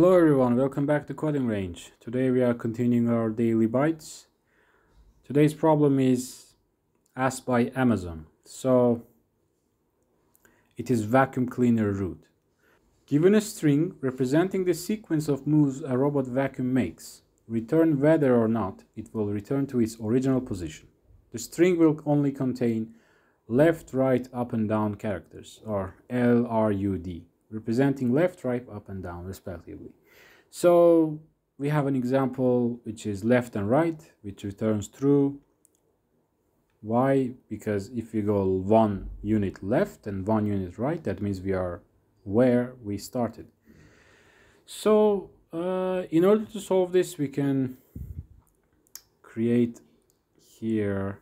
Hello everyone, welcome back to CodingRange. Today we are continuing our Daily Bytes. Today's problem is asked by Amazon. So it is vacuum cleaner route. Given a string representing the sequence of moves a robot vacuum makes, return whether or not it will return to its original position. The string will only contain left, right, up and down characters, or LRUD. Representing left, right, up and down respectively. So we have an example which is left and right, which returns true. Why? Because if we go 1 unit left and 1 unit right, that means we are where we started. So in order to solve this, we can create here,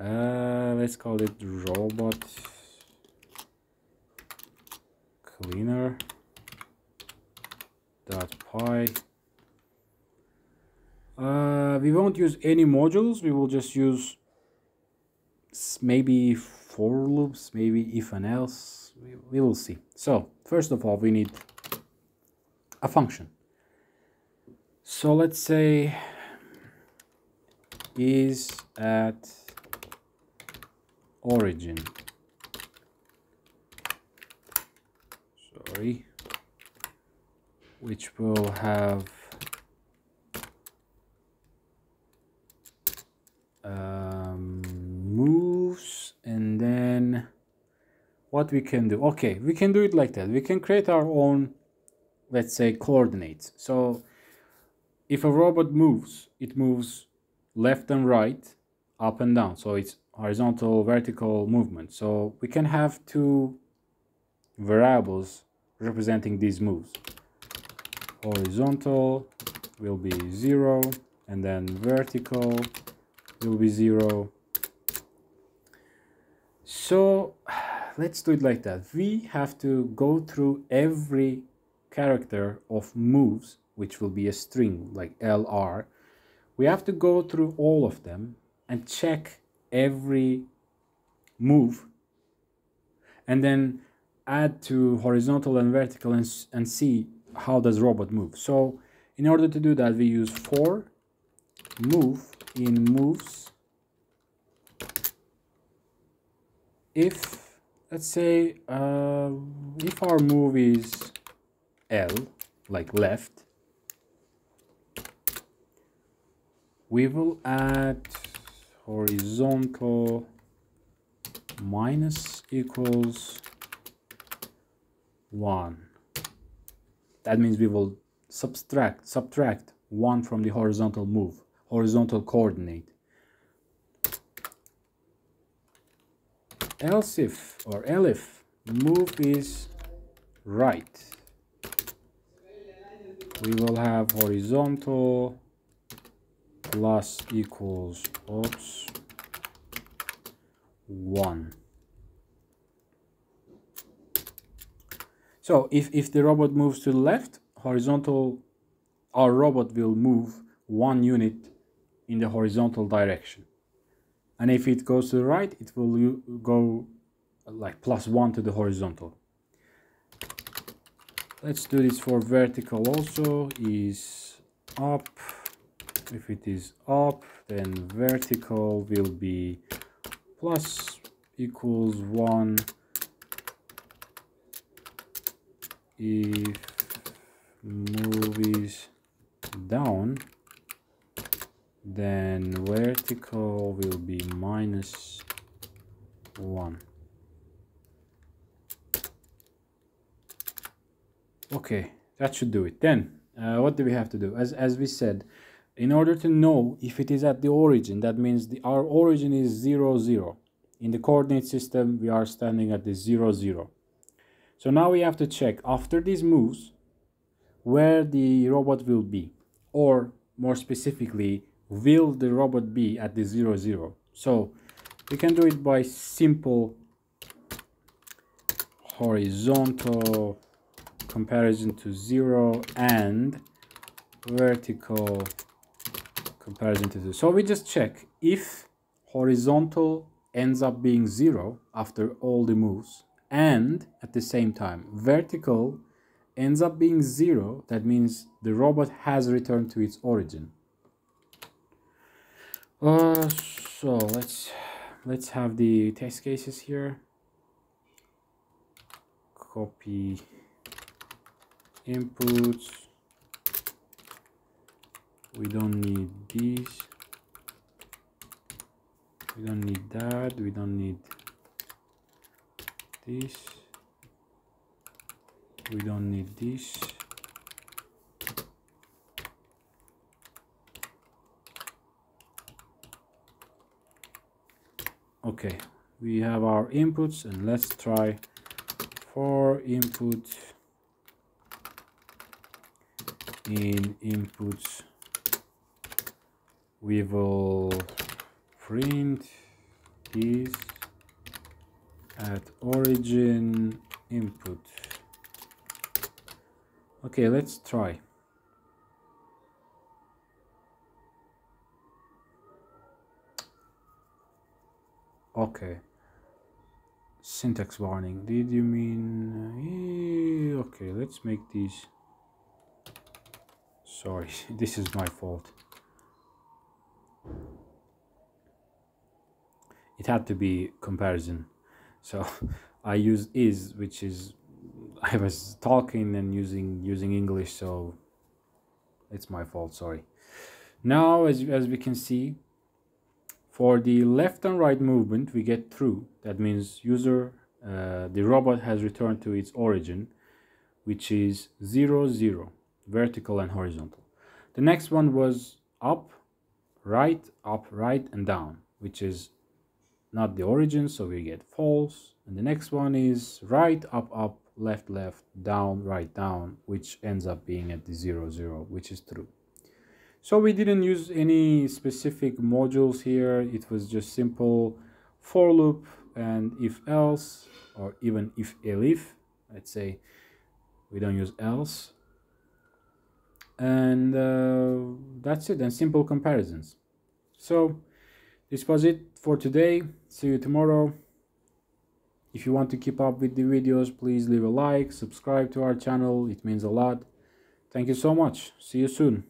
let's call it robot cleaner.py. We won't use any modules, we will just use maybe for loops, maybe if and else, we will see. So first of all, we need a function. So let's say is at origin. Which will have moves, and then what we can do, okay, we can do it like that. We can create our own, let's say, coordinates. So if a robot moves, it moves left and right, up and down, so it's horizontal, vertical movement. So we can have 2 variables representing these moves. Horizontal will be 0, and then vertical will be 0. So let's do it like that. We have to go through every character of moves, which will be a string like LR. We have to go through all of them and check every move, and then add to horizontal and vertical and see how does robot move. So in order to do that, we use for move in moves if, let's say, if our move is L, like left, we will add horizontal minus equals 1. That means we will subtract 1 from the horizontal move, horizontal coordinate. Else if, or elif, move is right, we will have horizontal plus equals 1. So if the robot moves to the left, horizontal, our robot will move 1 unit in the horizontal direction. And if it goes to the right, it will go like +1 to the horizontal. Let's do this for vertical also, is up. If it is up, then vertical will be plus equals 1. If move is down, then vertical will be -1. Okay, that should do it. Then what do we have to do? As we said, in order to know if it is at the origin, that means our origin is 0, 0. In the coordinate system, we are standing at the 0, 0. So now we have to check after these moves where the robot will be, or more specifically, will the robot be at the 0, 0. So we can do it by simple horizontal comparison to 0 and vertical comparison to 0. So we just check if horizontal ends up being 0 after all the moves, and at the same time vertical ends up being 0, that means the robot has returned to its origin. So let's have the test cases here. Copy inputs. We don't need these. We don't need that. We don't need this. We don't need this. Okay, we have our inputs, and let's try for input in inputs. We will print is at origin input. Okay, let's try. Okay, syntax warning. Did you mean? Okay, let's make these. Sorry, this is my fault. It had to be comparison, so I used is, which is I was talking and using English, so it's my fault, sorry. Now as we can see, for the left and right movement we get true. That means the robot has returned to its origin, which is 0, 0, vertical and horizontal. The next one was up, right, and down, which is not the origin, so we get false. And the next one is right, up, up, left, left, down, right, down, which ends up being at the 0, 0, which is true. So we didn't use any specific modules here. It was just simple for loop and if else, or even if elif. Let's say we don't use else. And that's it, and simple comparisons. So this was it for today. See you tomorrow. If you want to keep up with the videos, please leave a like, subscribe to our channel. It means a lot. Thank you so much. See you soon.